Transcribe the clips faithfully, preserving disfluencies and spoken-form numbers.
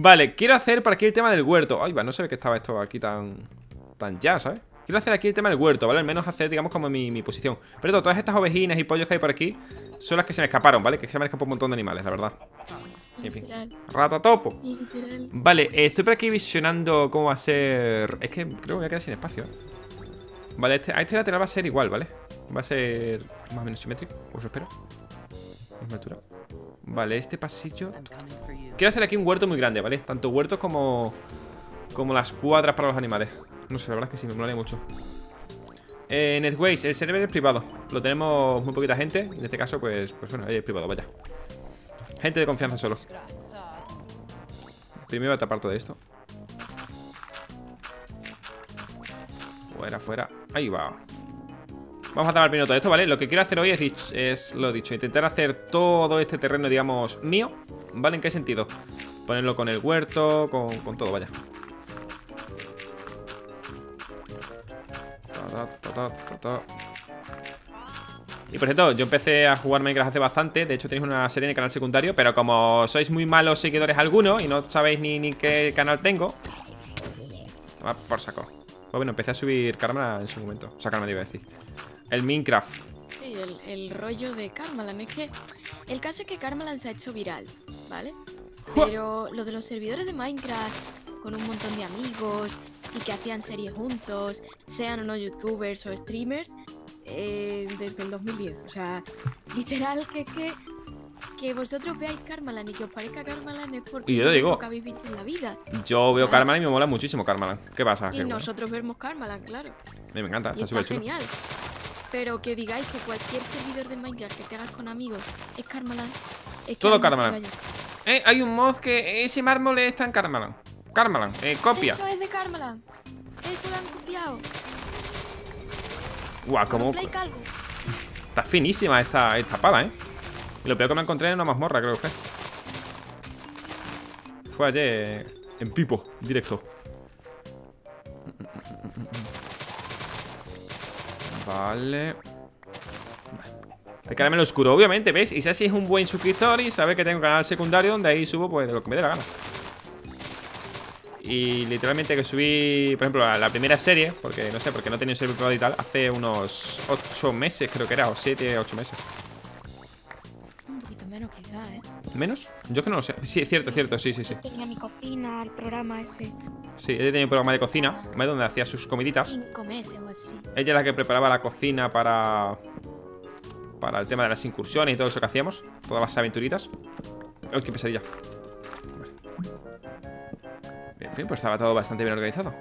Vale, quiero hacer para aquí el tema del huerto. Ay, va, no sabía que estaba esto aquí tan... tan ya, ¿sabes? Quiero hacer aquí el tema del huerto, ¿vale? Al menos hacer, digamos, como mi, mi posición. Pero todo, todas estas ovejinas y pollos que hay por aquí son las que se me escaparon, ¿vale? Que se me escapó un montón de animales, la verdad. En fin. Ratatopo. Vale, eh, estoy por aquí visionando cómo va a ser... Es que creo que me voy a quedar sin espacio, ¿eh? Vale, este, a este lateral va a ser igual, ¿vale? Va a ser más o menos simétrico, os espero. Es natural. Vale, este pasillo... Quiero hacer aquí un huerto muy grande, ¿vale? Tanto huertos como... como las cuadras para los animales. No sé, la verdad es que sí, me molaría mucho. Eh, Netways, el server es privado. Lo tenemos muy poquita gente. En este caso, pues, pues bueno, es privado, vaya. Gente de confianza solo. Primero voy a tapar todo esto. Fuera, fuera. Ahí va. Vamos a tapar primero todo esto, ¿vale? Lo que quiero hacer hoy es, dicho, es lo dicho, intentar hacer todo este terreno, digamos, mío. ¿Vale? ¿En qué sentido? Ponerlo con el huerto, con, con todo, vaya. Y por cierto, yo empecé a jugar Minecraft hace bastante. De hecho tenéis una serie en el canal secundario, pero como sois muy malos seguidores algunos y no sabéis ni, ni qué canal tengo, tomad por saco. Pues bueno, empecé a subir Karma en su momento. O sea, Karma te iba a decir. El Minecraft. Sí, el, el rollo de Karmaland. Es que el caso es que Karmaland se ha hecho viral, ¿vale? Pero lo de los servidores de Minecraft con un montón de amigos y que hacían series juntos, sean o no youtubers o streamers, eh, desde el dos mil diez. O sea, literal que es que que vosotros veáis Karmaland y que os parezca Karmaland es porque yo digo, nunca habéis visto en la vida. Yo, ¿sabes? Veo Karmaland y me mola muchísimo Karmaland. ¿Qué pasa? Y ¿Qué nosotros bueno? vemos Karmaland, claro. A mí me encanta, está súper chulo. Genial. Pero que digáis que cualquier servidor de Minecraft que te hagas con amigos es Karmaland. Es todo Karmaland. Eh, hay un mod que ese mármol está en Karmaland. Karmaland, eh, copia. Eso es de Karmaland. Eso lo han copiado. Guau, como... Está finísima esta, esta pala, ¿eh? Y lo peor que me encontré en una mazmorra, creo que fue ayer en Pipo, directo. Vale. El caramelo oscuro, obviamente, ¿ves? Y si así es un buen suscriptor y sabe que tengo un canal secundario donde ahí subo pues de lo que me dé la gana. Y literalmente que subí, por ejemplo, la, la primera serie, porque no sé, porque no tenía un servidor privado y tal, hace unos ocho meses, creo que era, o siete, ocho meses. Un poquito menos quizá, ¿eh? ¿Menos? Yo es que no lo sé. Sí, es cierto, es cierto, sí, sí, sí. Yo tenía mi cocina, el programa ese. Sí, ella tenía un programa de cocina, donde hacía sus comiditas. cinco meses o así. Ella es la que preparaba la cocina para... para el tema de las incursiones y todo eso que hacíamos. Todas las aventuritas. ¡Ay, qué pesadilla! En fin, pues estaba todo bastante bien organizado.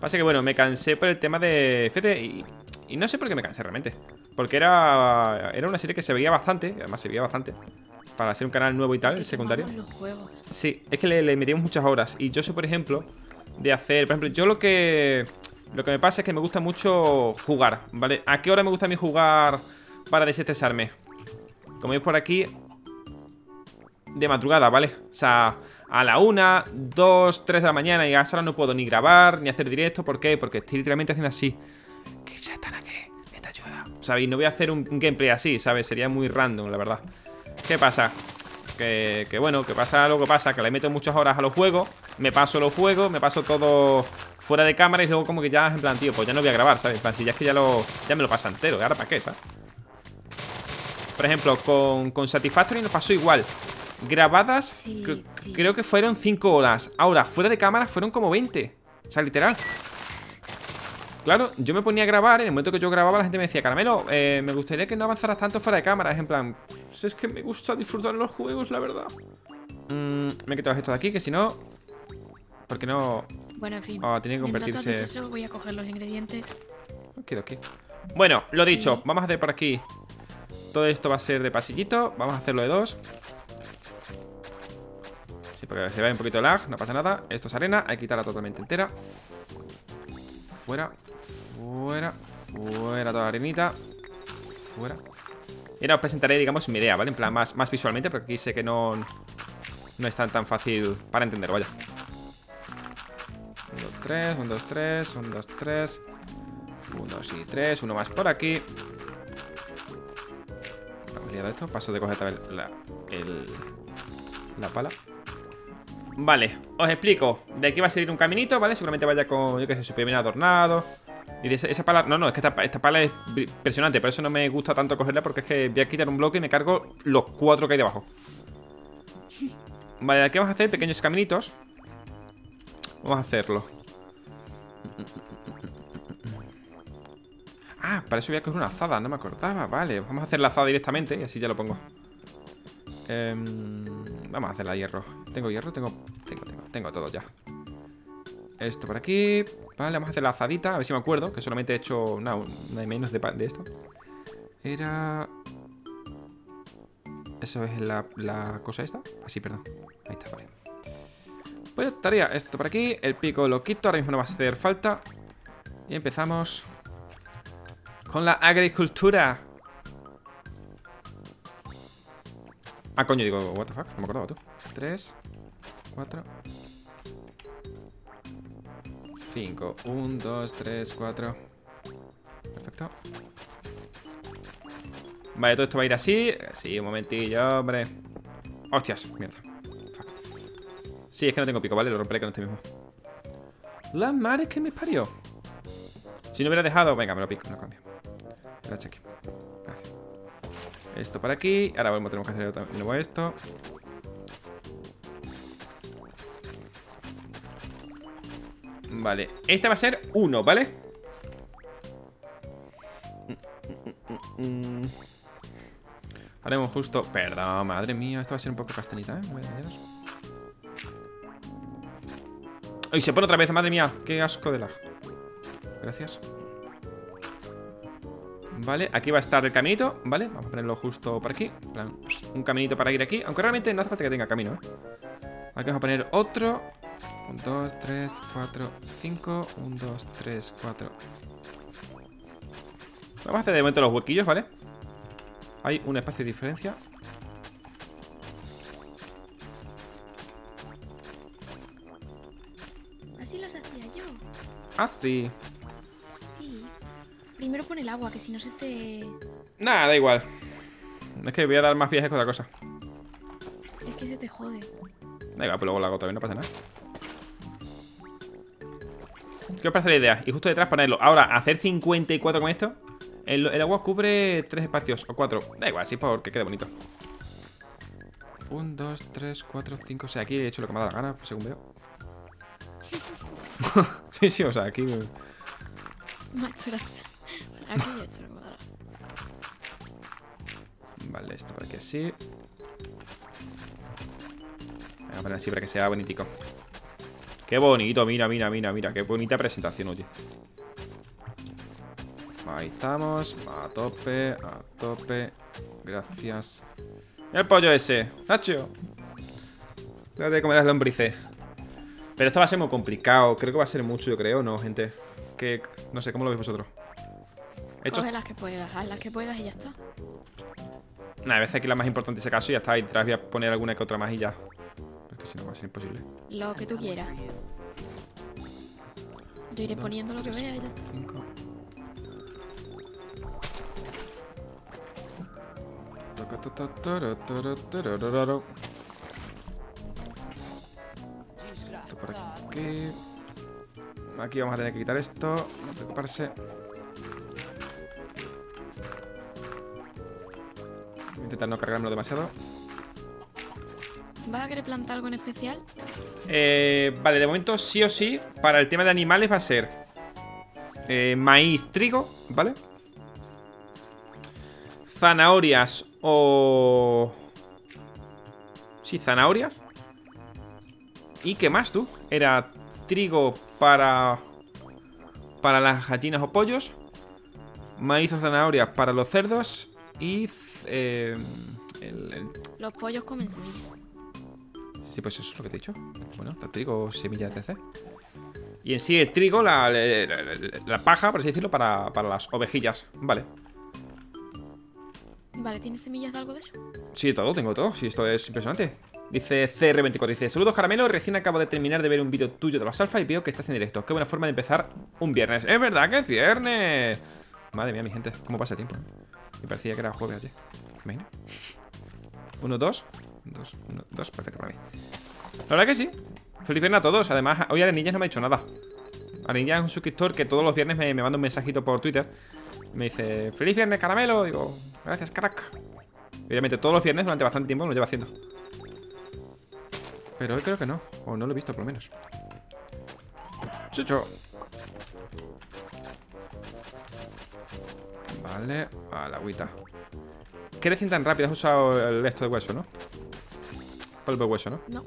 Pasa que, bueno, me cansé por el tema de... Fíjate, y, y no sé por qué me cansé realmente. Porque era era una serie que se veía bastante. Además, se veía bastante. Para ser un canal nuevo y tal, el secundario. Sí, es que le, le metíamos muchas horas. Y yo sé, por ejemplo, de hacer... Por ejemplo, yo lo que... Lo que me pasa es que me gusta mucho jugar, ¿vale? ¿A qué hora me gusta a mí jugar para desestresarme? Como veis por aquí... De madrugada, ¿vale? O sea... A la una, dos, tres de la mañana. Y a esa hora no puedo ni grabar, ni hacer directo. ¿Por qué? Porque estoy literalmente haciendo así. Que ya están aquí, esta ayuda, ¿sabéis? No voy a hacer un gameplay así, ¿sabes? Sería muy random, la verdad. ¿Qué pasa? Que, que bueno, que pasa lo que pasa. Que le meto muchas horas a los juegos. Me paso los juegos, me paso todo fuera de cámara. Y luego como que ya, en plan, tío, pues ya no voy a grabar, ¿sabes? En plan, si ya es que ya, lo, ya me lo pasa entero. ¿Ahora para qué, sabes? Por ejemplo, con, con Satisfactory nos pasó igual. Grabadas, sí, cr sí. creo que fueron cinco horas. Ahora, fuera de cámara fueron como veinte. O sea, literal. Claro, yo me ponía a grabar. En el momento que yo grababa, la gente me decía: Caramelo, eh, me gustaría que no avanzaras tanto fuera de cámara. Es en plan, pues es que me gusta disfrutar los juegos, la verdad. mm, Me he quitado esto de aquí, que si no... ¿Por qué no...? Bueno, en fin, oh, tiene que convertirse... Eso, voy a coger los ingredientes. Ok, ok. Bueno, lo dicho, sí. Vamos a hacer por aquí. Todo esto va a ser de pasillito. Vamos a hacerlo de dos. Porque se ve un poquito lag, no pasa nada. Esto es arena, hay que quitarla totalmente entera. Fuera, fuera, fuera toda la arenita. Fuera. Y ahora os presentaré, digamos, mi idea, ¿vale? En plan, más, más visualmente, porque aquí sé que no, no es tan, tan fácil para entender, vaya. uno, dos, tres, uno, dos, tres, uno, dos, tres. uno, dos y tres, uno más por aquí. Vamos liado esto, paso de coger la, el, la pala. Vale, os explico. De aquí va a salir un caminito, ¿vale? Seguramente vaya con, yo qué sé, súper bien adornado. Y de esa, esa pala... No, no, es que esta, esta pala es impresionante. Por eso no me gusta tanto cogerla, porque es que voy a quitar un bloque y me cargo los cuatro que hay debajo. Vale, de aquí vamos a hacer pequeños caminitos. Vamos a hacerlo. Ah, para eso voy a coger una azada, no me acordaba. Vale, vamos a hacer la azada directamente y así ya lo pongo. Eh, vamos a hacer la hierro. Tengo hierro, tengo, tengo, tengo, tengo todo ya. Esto por aquí. Vale, vamos a hacer la azadita, a ver si me acuerdo, que solamente he hecho nada, nada menos de, de esto. Era... Eso es la, la cosa esta. Así, ah, perdón. Ahí está, vale. Pues estaría esto por aquí. El pico lo quito, ahora mismo no va a hacer falta. Y empezamos con la agricultura. Ah, coño, digo, what the fuck, no me acordaba tú. Tres, cuatro, cinco. Uno, dos, tres, cuatro. Perfecto. Vale, todo esto va a ir así. Sí, un momentillo, hombre. Hostias, mierda. Fuck. Sí, es que no tengo pico, ¿vale? Lo romperé con este mismo. La madre que me parió. Si no hubiera dejado... Venga, me lo pico, no cambio. La cheque. Gracias. Esto para aquí. Ahora volvemos, tenemos que hacer de nuevo esto. Vale. Este va a ser uno, ¿vale? Haremos justo... Perdón, madre mía. Esto va a ser un poco castanita, ¿eh? Voy a dañaros. ¡Ay, se pone otra vez! ¡Madre mía! ¡Qué asco de lag! Gracias. Vale, aquí va a estar el caminito, ¿vale? Vamos a ponerlo justo por aquí. Plan, un caminito para ir aquí. Aunque realmente no hace falta que tenga camino, ¿eh? Aquí vamos a poner otro. Uno, dos, tres, cuatro, cinco. Uno, dos, tres, cuatro. Vamos a hacer de momento los huequillos, ¿vale? Hay un espacio de diferencia. Así los hacía yo. Ah, sí. Primero pon el agua, que si no se te... Nada, da igual. Es que voy a dar más viajes que otra cosa. Es que se te jode. Da igual, pues luego lo hago otra vez, no pasa nada. ¿Qué os parece la idea? Y justo detrás ponerlo. Ahora, hacer cincuenta y cuatro con esto. El, el agua cubre tres espacios, o cuatro. Da igual, sí, porque quede bonito. uno, dos, tres, cuatro, cinco, seis. Aquí he hecho lo que me ha dado la gana, según veo. Sí, sí, o sea, aquí... Macho, gracias. Aquí he hecho el... Vale, esto para que así. Voy a poner así para que sea bonitico. Qué bonito, mira, mira, mira, mira. Qué bonita presentación, oye. Ahí estamos. A tope, a tope. Gracias. El pollo ese, Nacho. Date de comer las lombrices. Pero esto va a ser muy complicado. Creo que va a ser mucho, yo creo, ¿no, gente? Que no sé, ¿cómo lo veis vosotros? Hechos. Coge las que puedas, haz las que puedas y ya está. Nah, a veces aquí la más importante es ese caso y ya está. Y detrás voy a poner alguna que otra más y ya. Porque si no va a ser imposible. Lo que tú quieras. Yo iré poniendo lo que vea y ya está. Esto por aquí. Aquí vamos a tener que quitar esto. No preocuparse. Intentar no cargármelo demasiado. ¿Vas a querer plantar algo en especial? Eh, vale, de momento sí o sí. Para el tema de animales va a ser eh, maíz, trigo, ¿vale? Zanahorias o... Sí, zanahorias. ¿Y qué más tú? Era trigo para... Para las gallinas o pollos. Maíz o zanahorias para los cerdos. Y... Eh, el, el... Los pollos comen semillas. Sí, pues eso es lo que te he dicho. Bueno, está trigo, semillas de C. Y en sí el trigo, la, la, la, la paja, por así decirlo, para, para las ovejillas. Vale. Vale, ¿tienes semillas de algo de eso? Sí, todo, tengo todo. Sí, esto es impresionante. Dice C R veinticuatro, dice: saludos, Caramelo, recién acabo de terminar de ver un vídeo tuyo de los alfa y veo que estás en directo. Qué buena forma de empezar un viernes. Es verdad que es viernes. Madre mía, mi gente, cómo pasa el tiempo. Me parecía que era jueves ayer. Uno, dos. Dos, uno, dos. Perfecto para mí. La verdad que sí. Feliz viernes a todos. Además, hoy Arenillas no me ha hecho nada. Arenillas es un suscriptor que todos los viernes me, me manda un mensajito por Twitter. Me dice, feliz viernes, Caramelo. Digo, gracias, crack. Obviamente todos los viernes durante bastante tiempo me lo lleva haciendo. Pero hoy creo que no. O no lo he visto por lo menos. Chucho. Vale, a la agüita. Crecen tan rápido, has usado el esto de hueso, ¿no? Polvo de hueso, ¿no? No.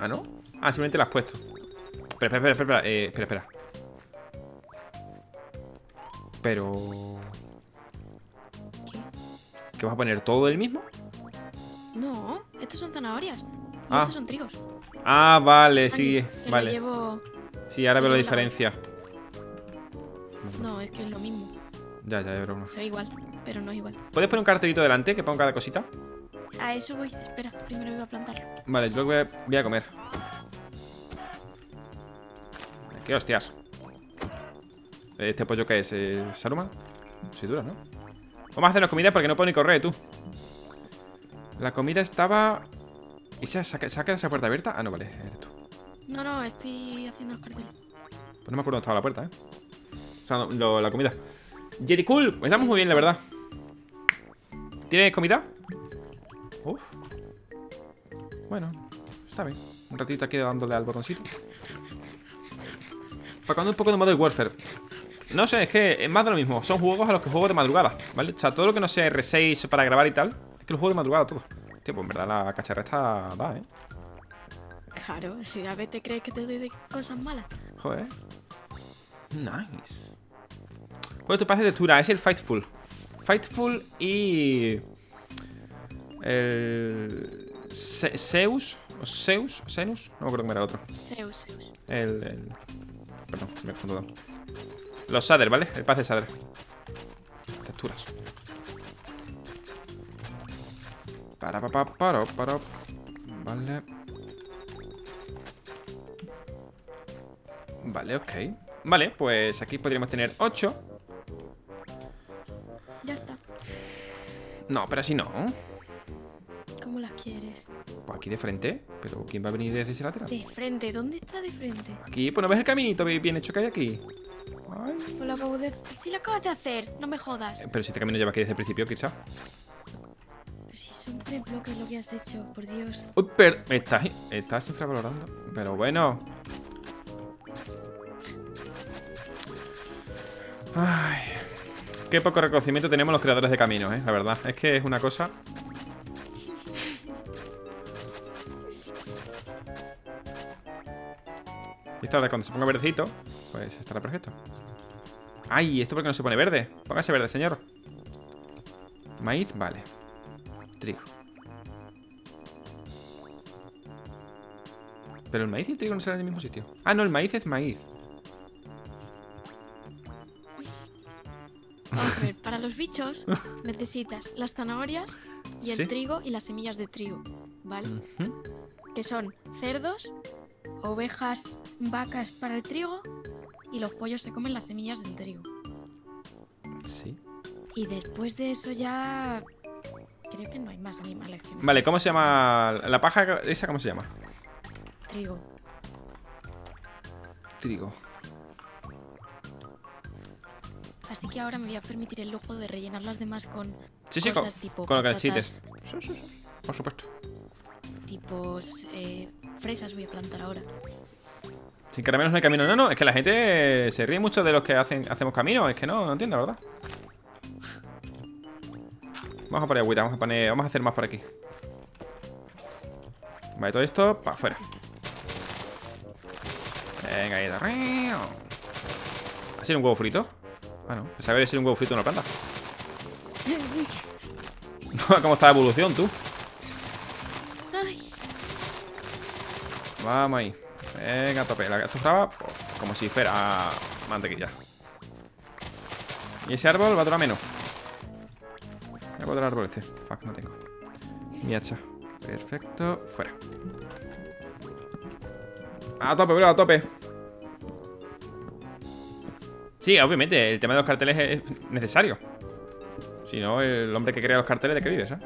¿Ah, no? Ah, simplemente lo has puesto. Espera, espera, espera, espera, eh, espera, espera. Pero... ¿qué vas a poner? ¿Todo el mismo? No, estos son zanahorias. No, ah. Estos son trigos. Ah, vale, aquí, sí, vale. Llevo... sí, ahora veo la diferencia. No, es que es lo mismo. Ya, ya, de broma. Se ve igual, pero no es igual. ¿Puedes poner un cartelito delante que ponga cada cosita? A eso voy, espera, primero voy a plantarlo. Vale, yo voy a, voy a comer. ¡Qué hostias! ¿Este pollo qué es? ¿Eh, Saruman? Sí, dura, ¿no? Vamos a hacer las comidas porque no puedo ni correr, tú. La comida estaba... ¿y se ha quedado esa puerta abierta? Ah, no, vale, eres tú. No, no, estoy haciendo el cartel. Pues no me acuerdo dónde estaba la puerta, ¿eh? O sea, lo, la comida. Jerry Cool, estamos muy bien, la verdad. ¿Tienes comida? Uf. Bueno, está bien. Un ratito aquí dándole al botoncito. Pacando un poco de modo Warfare. No sé, es que es más de lo mismo. Son juegos a los que juego de madrugada, ¿vale? O sea, todo lo que no sea R seis para grabar y tal, es que lo juego de madrugada todo. Tío, pues en verdad la cacharra está da, ¿eh? Claro, si a veces crees que te doy de cosas malas. Joder. Nice. ¿Cuál es tu pase de textura? Es el Fightful. Fightful y... el... Zeus. ¿O Zeus? ¿Senus? No me acuerdo cómo era el otro. Zeus, Zeus. El... el... perdón, me he confundido. Los Sader, ¿vale? El pase de Sader. Texturas. Para, para, para, para. Vale. Vale, ok. Vale, pues aquí podríamos tener ocho. Ya está. No, pero así no. ¿Cómo las quieres? Pues aquí de frente. Pero ¿quién va a venir desde ese lateral? De frente, ¿dónde está de frente? Aquí, pues no ves el caminito bien hecho que hay aquí. Ay. Pues lo acabo de... sí lo acabas de hacer, no me jodas. Pero si este camino lleva aquí desde el principio, quizá. Pero si son tres bloques lo que has hecho, por Dios. Uy, pero... Estás, estás infravalorando. Pero bueno... ay, qué poco reconocimiento tenemos los creadores de caminos, eh, la verdad. Es que es una cosa. Y esta hora, cuando se ponga verdecito, pues estará perfecto. Ay, ¿esto por qué no se pone verde? Póngase verde, señor. Maíz, vale. Trigo. Pero el maíz y el trigo no serán en el mismo sitio. Ah, no, el maíz es maíz. Vamos a ver, para los bichos necesitas las zanahorias y el ¿sí? trigo y las semillas de trigo, ¿vale? Uh-huh. Que son cerdos, ovejas, vacas para el trigo y los pollos se comen las semillas del trigo. Sí. Y después de eso ya... creo que no hay más animales que... vale, ¿cómo se llama? ¿La paja esa cómo se llama? Trigo. Trigo. Así que ahora me voy a permitir el lujo de rellenar las demás con sí, sí, cosas con, tipo con lo que necesites. Sí, sí, sí. Por supuesto. Tipos eh, fresas voy a plantar ahora. Sin caramelos no hay camino. No, no, es que la gente se ríe mucho de los que hacen hacemos camino. Es que no, no entiendo, la verdad. Vamos a poner agüita, vamos a poner, vamos a hacer más por aquí. Vale, todo esto para afuera. Venga, ahí arriba. ¿Ha sido un huevo frito? Ah, no. Pensaba que había sido un huevo frito en una planta. ¿Cómo está la evolución, tú? Ay. Vamos ahí. Venga, a tope. La que estaba como si fuera mantequilla. Y ese árbol va a durar menos. Voy a poner el árbol este. Fuck, no tengo. Mi hacha. Perfecto. Fuera. A tope, bro, a tope. Sí, obviamente, el tema de los carteles es necesario. Si no, el hombre que crea los carteles, ¿de qué vives, eh?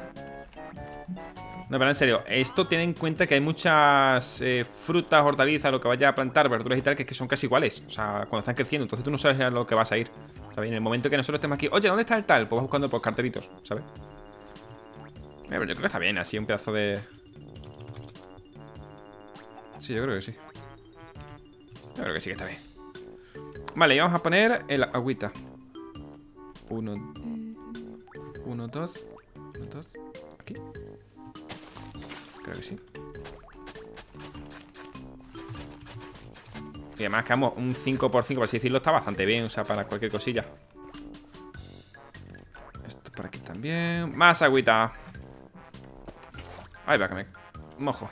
No, pero en serio, esto ten en cuenta que hay muchas eh, frutas, hortalizas, lo que vaya a plantar, verduras y tal, que, que son casi iguales. O sea, cuando están creciendo, entonces tú no sabes a lo que vas a ir, ¿sabes? En el momento que nosotros estemos aquí, oye, ¿dónde está el tal? Pues vas buscando por carteritos, ¿sabes? Eh, pero yo creo que está bien, así un pedazo de... Sí, yo creo que sí. Yo creo que sí que está bien. Vale, y vamos a poner el agüita. Uno... Uno, dos... Uno, dos... Aquí... Creo que sí. Y además, quedamos un cinco por cinco, por así decirlo, está bastante bien. O sea, para cualquier cosilla. Esto por aquí también. Más agüita. Ahí va, que me mojo.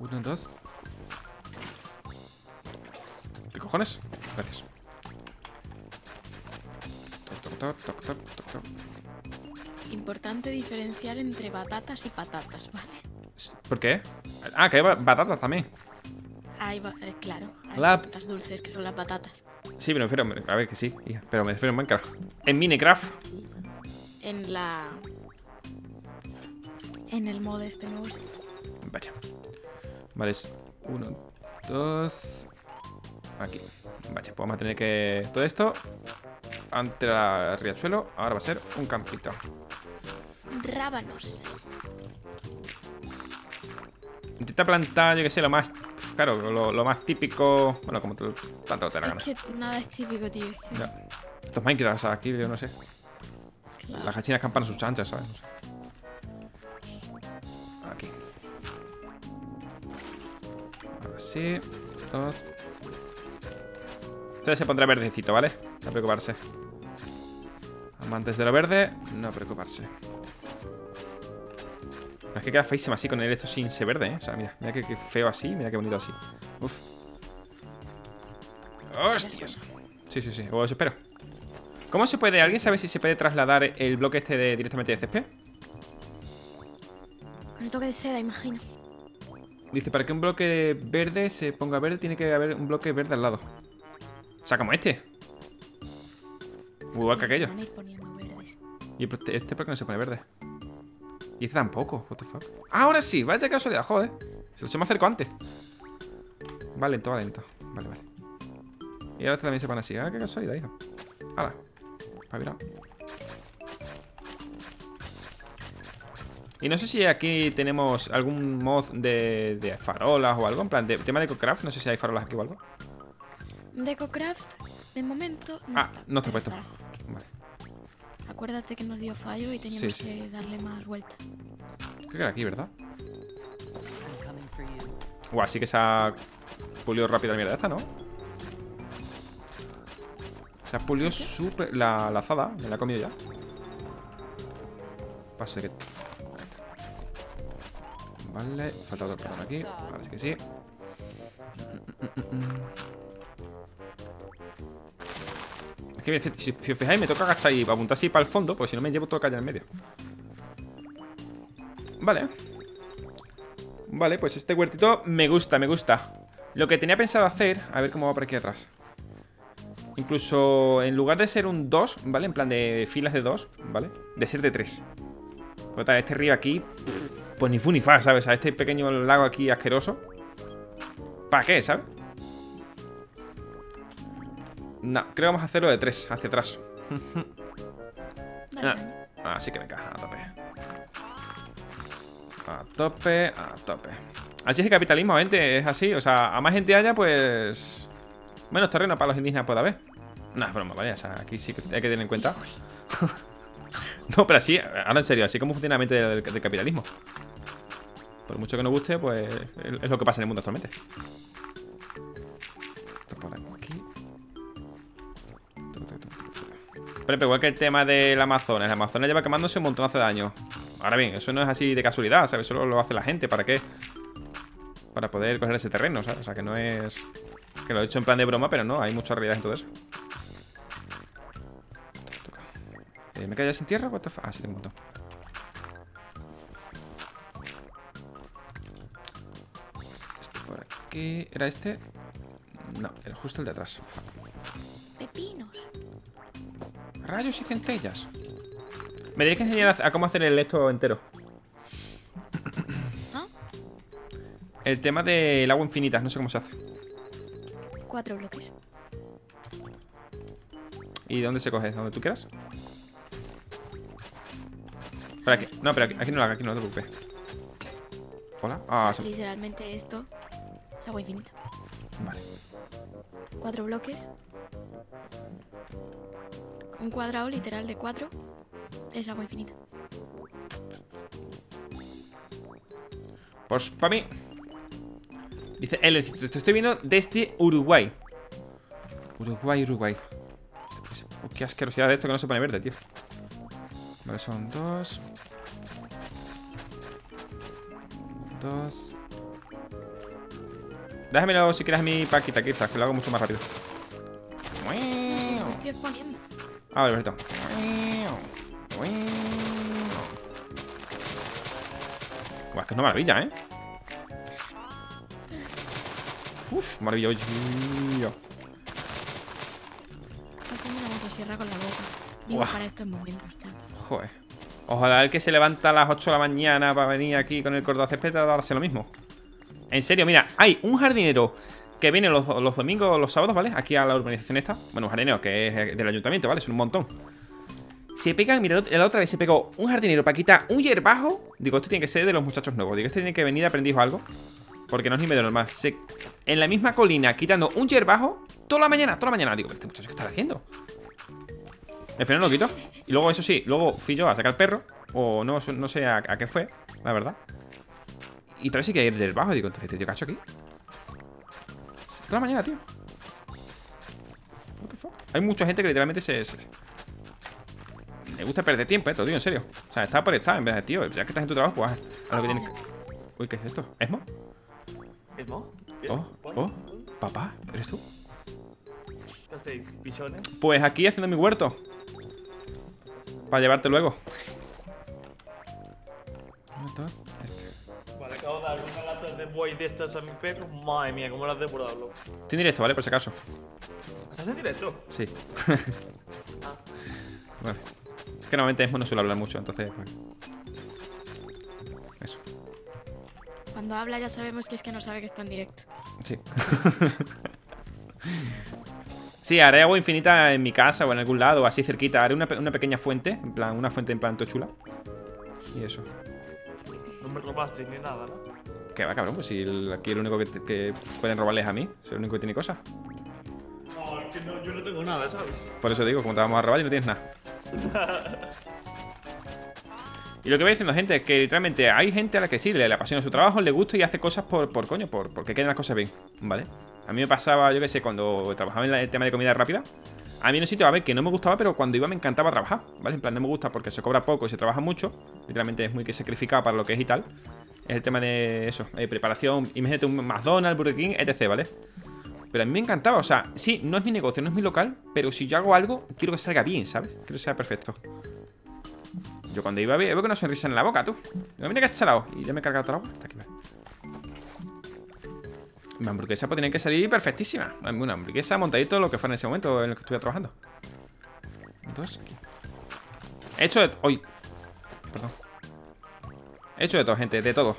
Uno, dos. ¿Qué cojones? Gracias. Toc, toc, toc, toc, toc, toc, toc. Importante diferenciar entre batatas y patatas, ¿vale? ¿Por qué? Ah, que hay batatas también. Hay, claro, hay la... batatas dulces que son las patatas. Sí, pero me refiero, a ver que sí, hija, pero me refiero en Minecraft. En Minecraft. En la... En el mod este nuevo. Vaya. Vale, es uno, dos... Aquí. Vaya, pues vamos a tener que... Todo esto... Ante el riachuelo. Ahora va a ser un campito. Rábanos. Intenta plantar, yo que sé, lo más... Claro, lo, lo más típico... Bueno, como tú tanto te la ganas. Es que nada es típico, tío. Sí. Ya. Esto es Minecraft, o sea, aquí yo no sé. Claro. Las gachinas campan a sus anchas, ¿sabes? No sé. Aquí. Ahora sí. Dos. Entonces se pondrá verdecito, ¿vale? No preocuparse. Amantes de lo verde, no preocuparse. Es que queda feísimo así con el esto sin ser verde, ¿eh? O sea, mira, mira que, que feo así, mira que bonito así. Uf. ¡Hostias! Sí, sí, sí, o eso espero. ¿Cómo se puede? ¿Alguien sabe si se puede trasladar el bloque este de, directamente de césped? Con el toque de seda, imagino. Dice, para que un bloque verde se ponga verde, tiene que haber un bloque verde al lado. O sea, como este. Muy igual que aquello. Y este porque no se pone verde. Y este tampoco, what the fuck. Ahora sí, vaya casualidad, joder. Se me acercó antes. Va lento, va lento. Vale, vale. Y ahora también se van así. Ah, qué casualidad, hijo. Hala. Pavirado. Y no sé si aquí tenemos algún mod de, de farolas o algo. En plan, de tema de EcoCraft. No sé si hay farolas aquí o algo. De EcoCraft, de momento. No ah, está, no está puesto. Está. Vale. Acuérdate que nos dio fallo y teníamos sí, que sí. darle más vuelta. Creo que era aquí, ¿verdad? Guau, sí que se ha pulido rápido la mierda esta, ¿no? Se ha pulido súper. La, la azada, me la he comido ya. Paso de que. Vale, falta otro por aquí. Ahora sí que sí. Mm, mm, mm, mm. Es que si os fijáis, me toca agachar y apuntar así para el fondo, porque si no me llevo todo callado en medio. Vale. Vale, pues este huertito me gusta, me gusta. Lo que tenía pensado hacer, a ver cómo va por aquí atrás. Incluso en lugar de ser un dos, ¿vale? En plan de filas de dos, ¿vale? De ser de tres. O tal, este río aquí, pues ni fu ni fa, ¿sabes? A este pequeño lago aquí asqueroso. ¿Para qué, sabes? No, creo que vamos a hacerlo de tres, hacia atrás. Vale. Ah, así que me encaja, a tope. A tope, a tope. Así es el capitalismo, gente, es así. O sea, a más gente haya, pues... Menos terreno para los indígenas puede haber. No, es broma, ¿vale? O sea, aquí sí que hay que tener en cuenta. No, pero así, ahora en serio, así como funciona la mente del, del capitalismo. Por mucho que nos guste, pues... Es lo que pasa en el mundo actualmente. Esto por aquí. Pero igual que el tema del Amazonas. El Amazonas lleva quemándose un montonazo de años. Ahora bien, eso no es así de casualidad, ¿sabes? Eso lo hace la gente, ¿para qué? Para poder coger ese terreno, ¿sabes? O sea, que no es... Que lo he dicho en plan de broma, pero no, hay mucha realidad en todo eso. eh, ¿Me he quedado sin tierra? What the fuck? Ah, sí, tengo un montón. Este por aquí... ¿Era este? No, era justo el de atrás. Fuck. Pepinos. Rayos y centellas. Me tenéis que enseñar a, a cómo hacer el esto entero. el tema del agua infinita. No sé cómo se hace. Cuatro bloques. ¿Y dónde se coge? ¿Dónde tú quieras? Espera, aquí. No, pero aquí, aquí no lo haga, aquí no lo preocupes. Hola. Ah, o sea, se... Literalmente esto es agua infinita. Vale. Cuatro bloques. Un cuadrado literal de cuatro es agua infinita. Pues para mí. Dice, L, te estoy viendo desde Uruguay. Uruguay, Uruguay. Qué asquerosidad de esto que no se pone verde, tío. Vale, son dos. Dos. Déjamelo si quieres a mi paquita, quizás, que lo hago mucho más rápido. Me estoy exponiendo. Ah, vale, perfecto. Guau, es que es una maravilla, ¿eh? Uf, maravilloso. Tengo una motosierra con la boca. Digo, para estos momentos, chaval. Joder. Ojalá el que se levanta a las ocho de la mañana para venir aquí con el cortacésped a darse lo mismo. En serio, mira, hay un jardinero que viene los, los domingos, los sábados, ¿vale? Aquí a la urbanización esta. Bueno, un jardinero que es del ayuntamiento, ¿vale? Son un montón. Se pegan, mira, la otra vez se pegó un jardinero para quitar un hierbajo. Digo, esto tiene que ser de los muchachos nuevos. Digo, este tiene que venir aprendiz o algo. Porque no es ni medio normal. Se, en la misma colina, quitando un hierbajo, toda la mañana, toda la mañana. Digo, este muchacho, ¿qué está haciendo? Al final lo quito. Y luego, eso sí, luego fui yo a sacar al perro. O no, no sé a, a qué fue, la verdad. Y tal vez sí que hay el hierbajo. Digo, entonces, ¿te cacho aquí? Toda la mañana, tío. What the fuck? Hay mucha gente que literalmente se... se me gusta perder tiempo, esto, tío, en serio. O sea, está por estar, en vez de, tío, ya que estás en tu trabajo, pues a lo que tienes que... Uy, ¿qué es esto? ¿Esmo? ¿Esmo? Oh, oh, papá, ¿eres tú? ¿Hacéis pichones? Pues aquí haciendo mi huerto. Para llevarte luego. Uno, dos, este. Vale, acabo de dar una lata de buey de estas a mi perro. Madre mía, cómo las has devorado. Estoy en directo, ¿vale? Por si acaso. ¿Estás en directo? Sí. Ah. Vale. Que normalmente es no suele hablar mucho, entonces... Bueno. Eso. Cuando habla ya sabemos que es que no sabe que está en directo. Sí. Sí, haré agua infinita en mi casa o en algún lado, así cerquita. Haré una, una pequeña fuente, en plan, una fuente en plan todo chula. Y eso. No me robaste ni nada, ¿no? Que va, cabrón, pues si el, aquí lo único que, te, que pueden robarles a mí. Soy el único que tiene cosas. No, es que no, yo no tengo nada, ¿sabes? Por eso digo, como te vamos a robar y no tienes nada. Y lo que voy diciendo, gente, es que literalmente hay gente a la que sí, le, le apasiona su trabajo, le gusta y hace cosas por, por coño, por, porque queden las cosas bien, ¿vale? A mí me pasaba, yo qué sé, cuando trabajaba en la, el tema de comida rápida, a mí en un sitio, a ver, que no me gustaba, pero cuando iba me encantaba trabajar, ¿vale? En plan, no me gusta porque se cobra poco y se trabaja mucho, literalmente es muy que sacrificado para lo que es y tal. Es el tema de eso, eh, preparación, imagínate un McDonald's, Burger King, etcétera, ¿vale? Pero a mí me encantaba, o sea, sí, no es mi negocio, no es mi local, pero si yo hago algo, quiero que salga bien, ¿sabes? Quiero que sea perfecto. Yo cuando iba a ver, veo que una sonrisa en la boca, tú. Yo, mira que has chalado. Y ya me he cargado toda la boca. Está aquí, vale. Una hamburguesa pues tenía que salir perfectísima. Una hamburguesa montadito lo que fue en ese momento en el que estuve trabajando. Entonces, aquí. He hecho de... ¡Uy! Perdón. He hecho de todo, gente, de todo.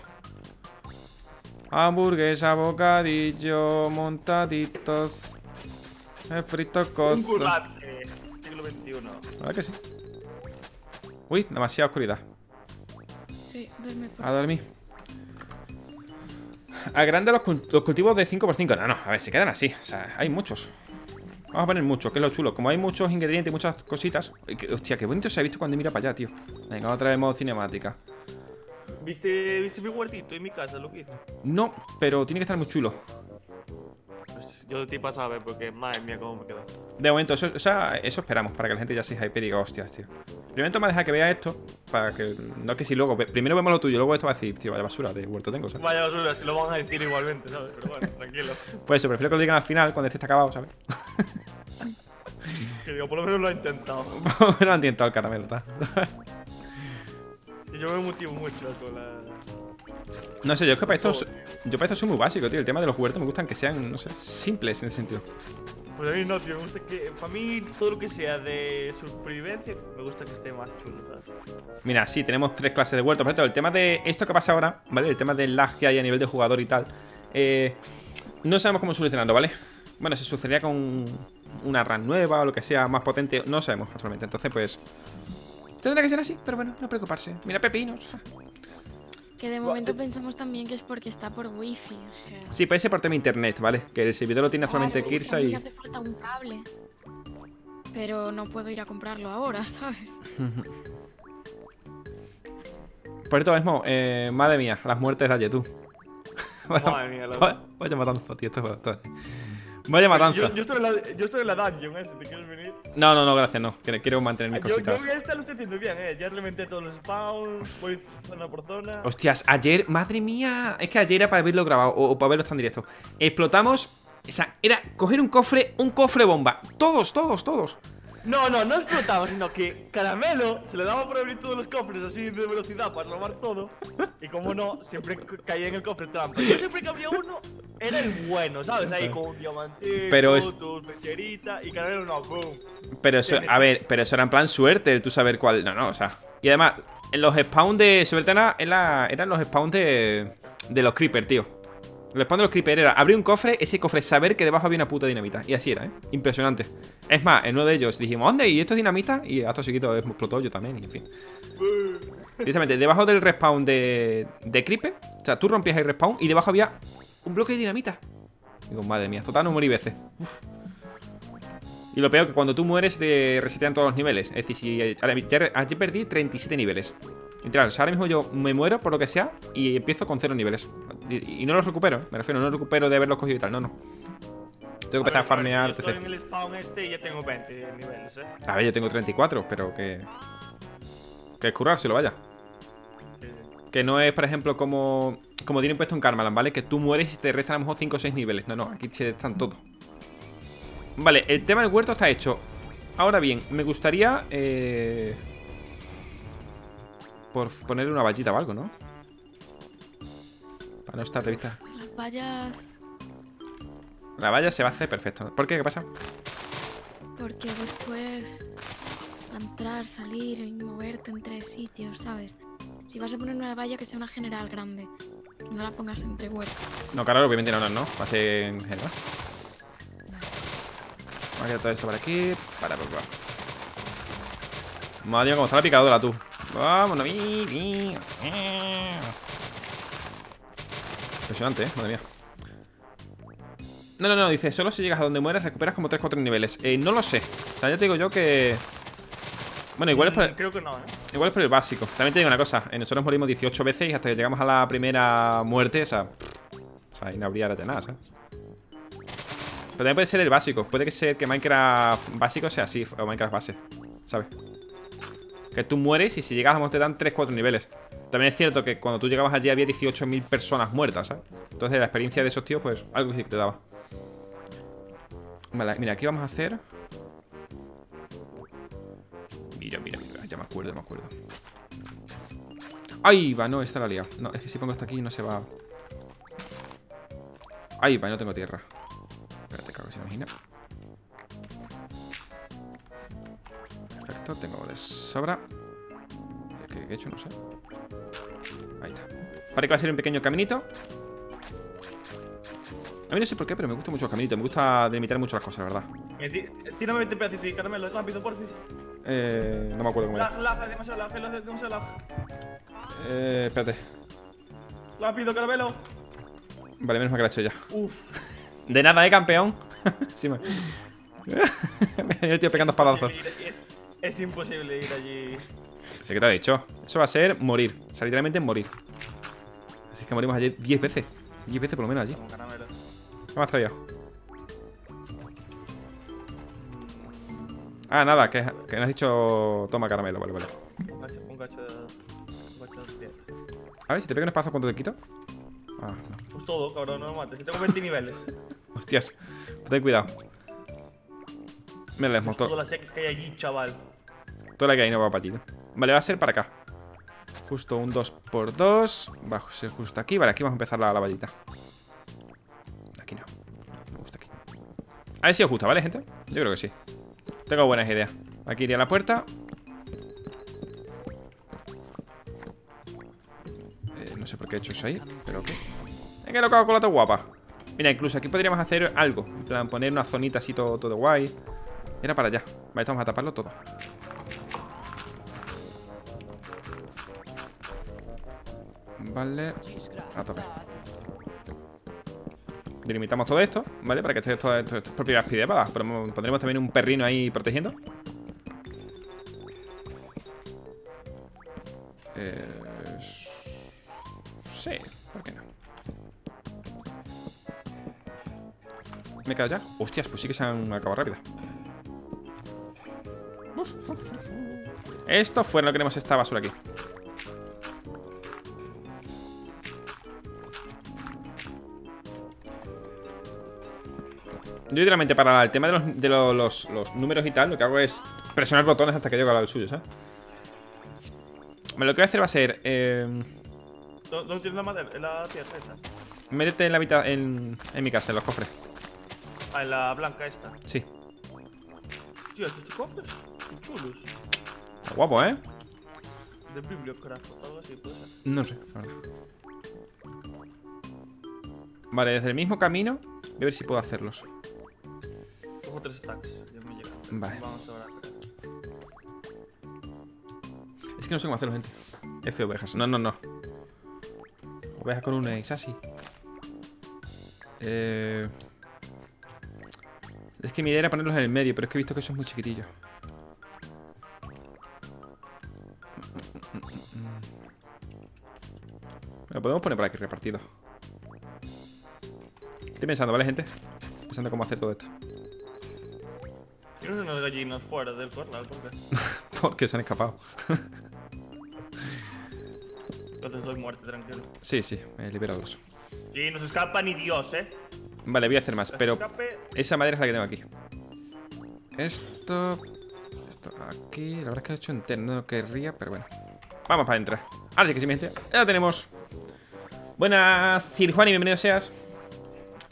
Hamburguesa, bocadillo, montaditos, fritos, cosas. Un culante, siglo veintiuno. La verdad que sí. Uy, demasiada oscuridad. Sí, duerme por... A dormir. Agranda los, cult los cultivos de cinco por cinco. No, no, a ver, se quedan así. O sea, hay muchos. Vamos a poner muchos, que es lo chulo. Como hay muchos ingredientes y muchas cositas. Hostia, qué bonito se ha visto cuando mira para allá, tío. Venga, otra vez modo cinemática. ¿Viste, ¿Viste mi huertito en mi casa, lo que hice? No, pero tiene que estar muy chulo. Pues yo te paso a ver porque, madre mía, cómo me queda. De momento, eso, o sea, eso esperamos, para que la gente ya se hype y diga, hostias, tío. Primero me deja que vea esto, para que... No es que si luego... Primero vemos lo tuyo, luego esto va a decir, tío, vaya basura de huerto tengo, ¿sabes? Vaya basura, es que lo van a decir igualmente, ¿sabes? Pero bueno, tranquilo. Pues eso, prefiero que lo digan al final, cuando este está acabado, ¿sabes? Que digo, por lo menos lo ha intentado. Por lo menos lo ha intentado el caramelo, ¿sabes? Yo me motivo mucho con la... No sé, yo es que para esto, yo para esto soy muy básico, tío. El tema de los huertos me gustan que sean, no sé, simples en ese sentido. Pues a mí no, tío, me gusta que... Para mí, todo lo que sea de supervivencia, me gusta que esté más chulo, ¿verdad? Mira, sí, tenemos tres clases de huertos. Por ejemplo, el tema de esto que pasa ahora, ¿vale? El tema del lag que hay a nivel de jugador y tal, eh, no sabemos cómo solucionarlo, ¿vale? Bueno, se solucionaría con una RAM nueva o lo que sea, más potente. No sabemos actualmente, entonces pues tendrá que ser así, pero bueno, no preocuparse. Mira, pepinos. Que de momento pensamos también que es porque está por wifi, o sea... Sí, parece por tema internet, ¿vale? Que el servidor lo tiene actualmente Kirsa y... hace falta un cable, pero no puedo ir a comprarlo ahora, ¿sabes? Por esto mismo, eh, madre mía, las muertes de ayer, tú. Madre mía, la verdad. Vaya matanza, tío, esto es... Vaya matanza. Yo, yo, estoy en la, yo estoy en la dungeon, ¿eh? Si te quieres venir. No, no, no, gracias, no. Quiero mantener mis yo, cositas. Yo esta lo estoy haciendo bien, ¿eh? Ya implementé todos los spawns, voy zona por zona. Hostias, ayer, madre mía. Es que ayer era para haberlo grabado o, o para verlo tan directo. Explotamos. O sea, era coger un cofre, un cofre bomba. Todos, todos, todos. No, no, no explotamos, sino que Caramelo se le daba por abrir todos los cofres así de velocidad para robar todo. Y como no, siempre caía en el cofre trampa. Yo siempre que abría uno era el bueno, ¿sabes? Ahí con un diamante, es... tu pecherita y Caramelo no, boom. Pero eso, a ver, pero eso era en plan suerte, tú saber cuál. No, no, o sea. Y además, los spawns de. Sobre todo era, era, eran los spawns de. De los creepers, tío. El spawn de los creepers era abrir un cofre, ese cofre saber que debajo había una puta dinamita. Y así era, ¿eh? Impresionante. Es más, en uno de ellos dijimos, ¿dónde? ¿Y esto es dinamita? Y hasta seguido explotó yo también, y en fin. Directamente, debajo del respawn de, de creeper, o sea, tú rompías el respawn y debajo había un bloque de dinamita. Digo, madre mía, total no morí veces. Uf. Y lo peor que cuando tú mueres te resetean todos los niveles. Es decir, si ayer perdí treinta y siete niveles. Literal, o sea, ahora mismo yo me muero por lo que sea y empiezo con cero niveles. Y, y no los recupero, ¿eh? Me refiero, no los recupero de haberlos cogido y tal, no, no. Tengo que empezar a, ver, a farmear. Yo estoy en el spawn este y ya tengo veinte niveles, ¿eh? A ver, yo tengo treinta y cuatro, pero que. Que currárselo, vaya. Sí, sí. Que no es, por ejemplo, como. Como tienen puesto en Carmalan, ¿vale? Que tú mueres y te restan a lo mejor cinco o seis niveles. No, no, aquí se están todos. Vale, el tema del huerto está hecho. Ahora bien, me gustaría. Eh. Por ponerle una vallita o algo, ¿no? Para no estar de vista. Las vallas. La valla se va a hacer perfecto. ¿Por qué? ¿Qué pasa? Porque después entrar, salir y moverte entre sitios, ¿sabes? Si vas a poner una valla que sea una general grande, no la pongas entre huertos. No, claro, obviamente no, no, no. Va a ser en general. Vamos a quitar todo esto por aquí. Para, por favor. Madre mía, cómo está la picadora, tú. Vámonos. Impresionante, ¿eh? Madre mía. No, no, no, dice, solo si llegas a donde mueres recuperas como tres o cuatro niveles. Eh, no lo sé. O sea, ya te digo yo que... Bueno, igual es por el... Creo que no, ¿eh? Igual es por el básico. También te digo una cosa. Nosotros morimos dieciocho veces y hasta que llegamos a la primera muerte, o sea... O sea, ahí no habría de nada, ¿sabes? Pero también puede ser el básico. Puede que sea que Minecraft básico sea así, o Minecraft base, ¿sabes? Que tú mueres y si llegas te dan tres cuatro niveles. También es cierto que cuando tú llegabas allí había dieciocho mil personas muertas, ¿sabes? Entonces la experiencia de esos tíos, pues algo sí te daba. Vale, mira, aquí vamos a hacer. Mira, mira, mira, ya me acuerdo, ya me acuerdo. Ahí va, no, esta la he liado. No, es que si pongo esto aquí no se va. Ahí va, no tengo tierra. Espérate, cago, se imagina. Perfecto, tengo de sobra. ¿Qué he hecho? No sé. Ahí está. Parece que va a ser un pequeño caminito. A mí no sé por qué, pero me gusta mucho el caminito. Me gusta delimitar mucho las cosas, la verdad. Tírame veinte pedazos y Caramelo, rápido, porfis. Eh. No me acuerdo cómo era. Laja, demasiado laja, demasiado laja. Eh. Espérate. Rápido, Caramelo. Vale, menos mal que la he hecho ya. Uf. De nada, eh, campeón. Sí, me. Me dio el tío pegando espadazos. Es imposible ir allí. Sé que te ha dicho. Eso va a ser morir. O sea, literalmente morir. Así que morimos ayer diez veces. diez veces por lo menos allí. ¿Qué más traía? Ah, nada, que, que me has dicho. Toma, Caramelo, vale, vale. Un cacho de. Un cacho de. A ver, si te pego un espacio, ¿cuánto te quito? Ah, no. Pues todo, cabrón, no me mates. Si tengo veinte niveles. Hostias, ten cuidado. Mira, les mostró. Todas las X que hay allí, chaval. Toda la que hay no va para allí, ¿no? Vale, va a ser para acá. Justo un dos por dos. Va a ser justo aquí. Vale, aquí vamos a empezar la, la vallita. Aquí no. Justo aquí. A ver si os gusta, ¿vale, gente? Yo creo que sí. Tengo buenas ideas. Aquí iría a la puerta. Eh, no sé por qué he hecho eso ahí, pero ok. Venga, loco, colata guapa. Mira, incluso aquí podríamos hacer algo. En plan, poner una zonita así todo, todo guay. Era para allá. Vale, vamos a taparlo todo. Vale. A tope. Delimitamos todo esto, ¿vale? Para que esté esto, esto, esto es propiedad pidepada. Pondremos también un perrino ahí protegiendo. Eh, sí, ¿por qué no? ¿Me he quedado ya? Hostias, pues sí que se han acabado rápido. Esto fue, no queremos esta basura aquí. Yo literalmente para el tema de, los, de los, los, los números y tal, lo que hago es presionar botones hasta que llego al suyo, ¿sabes? Me lo que voy a hacer va a ser... Eh... ¿Dónde tienes la madera? ¿En la tierra esa? Métete en la mitad, en, en mi casa, en los cofres. Ah, en la blanca esta. Sí. Tío, estos cofres son chulos. Está guapo, ¿eh? De bibliocraft o algo así, ¿puede ser? No sé, vale. Vale, desde el mismo camino voy a ver si puedo hacerlos. Tres stacks, ya me llega. Vale. Vamos ahora. Es que no sé cómo hacerlo, gente. F ovejas. No, no, no. Ovejas con un ex así. Eh... Es que mi idea era ponerlos en el medio, pero es que he visto que son muy chiquitillos. Lo podemos poner por aquí repartido. Estoy pensando, ¿vale, gente? Estoy pensando cómo hacer todo esto. Tienes unas gallinas fuera del corral, ¿por qué? Porque se han escapado. Yo te doy muerte, tranquilo. Sí, sí, eh, libéralos. Sí, nos escapa ni Dios, ¿eh? Vale, voy a hacer más, pero escape. Esa madera es la que tengo aquí. Esto... Esto aquí... La verdad es que lo he hecho entero, no lo querría, pero bueno. Vamos para adentro. Ahora sí que sí, mi gente. Ya tenemos. Buenas, Sir Juan, y bienvenido seas.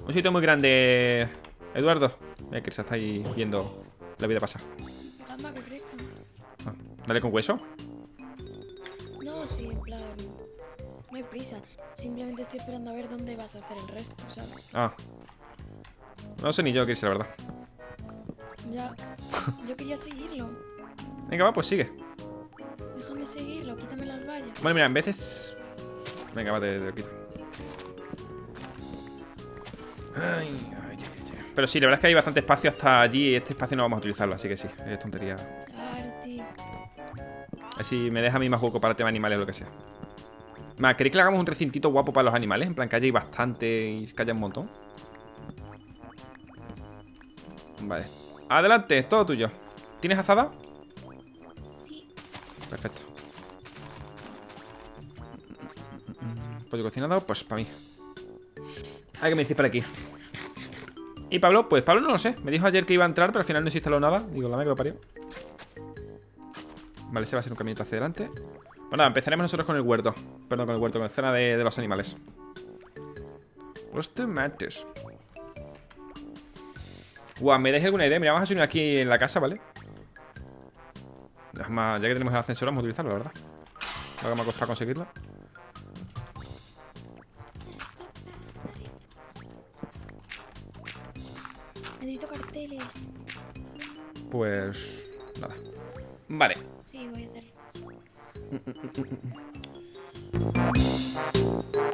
Un sitio muy grande, Eduardo. Mira que se está ahí viendo... La vida pasa. Ah, ¿dale con hueso? No, sí, en plan... No hay prisa. Simplemente estoy esperando a ver dónde vas a hacer el resto, ¿sabes? Ah. No sé ni yo qué hice, la verdad. Ya. Yo quería seguirlo. Venga, va, pues sigue. Déjame seguirlo, quítame las vallas. Bueno, mira, en veces... Venga, va, te, te lo quito. Ay... Pero sí, la verdad es que hay bastante espacio hasta allí y este espacio no vamos a utilizarlo, así que sí, es tontería. Así me deja a mí más hueco para el tema animales o lo que sea. Más, ¿queréis que le hagamos un recintito guapo para los animales? En plan, que haya bastante y que haya un montón. Vale. Adelante, todo tuyo. ¿Tienes azada? Sí. Perfecto. Pollo cocinado, pues para mí. Hay que me decís para aquí. Y Pablo, pues Pablo no lo sé. Me dijo ayer que iba a entrar, pero al final no se instaló nada. Digo, la madre que lo parió. Vale, ese va a ser un caminito hacia adelante. Bueno, nada, empezaremos nosotros con el huerto. Perdón, con el huerto, con la zona de, de los animales. Los tomates. Guau, ¿me dais alguna idea? Mira, vamos a subir aquí en la casa, ¿vale? Además, ya que tenemos el ascensor, vamos a utilizarlo, la verdad. Ahora me ha costado conseguirlo. Necesito carteles. Pues... nada. Vale. Sí, voy a hacerlo.